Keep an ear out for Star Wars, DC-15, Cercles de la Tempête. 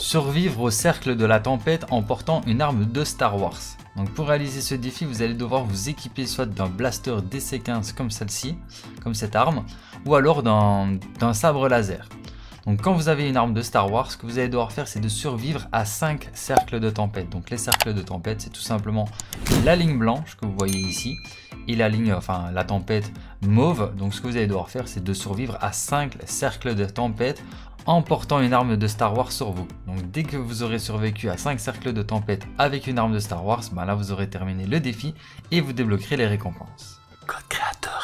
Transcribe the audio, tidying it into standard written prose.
Survivre au cercle de la tempête en portant une arme de Star Wars. Donc pour réaliser ce défi, vous allez devoir vous équiper soit d'un blaster DC-15 comme celle-ci, comme cette arme, ou alors d'un sabre laser. Donc quand vous avez une arme de Star Wars, ce que vous allez devoir faire, c'est de survivre à 5 cercles de tempête. Donc les cercles de tempête, c'est tout simplement la ligne blanche que vous voyez ici et la ligne, enfin la tempête mauve. Donc ce que vous allez devoir faire, c'est de survivre à 5 cercles de tempête en portant une arme de Star Wars sur vous. Donc dès que vous aurez survécu à 5 cercles de tempête avec une arme de Star Wars, ben là vous aurez terminé le défi et vous débloquerez les récompenses. Code créateur.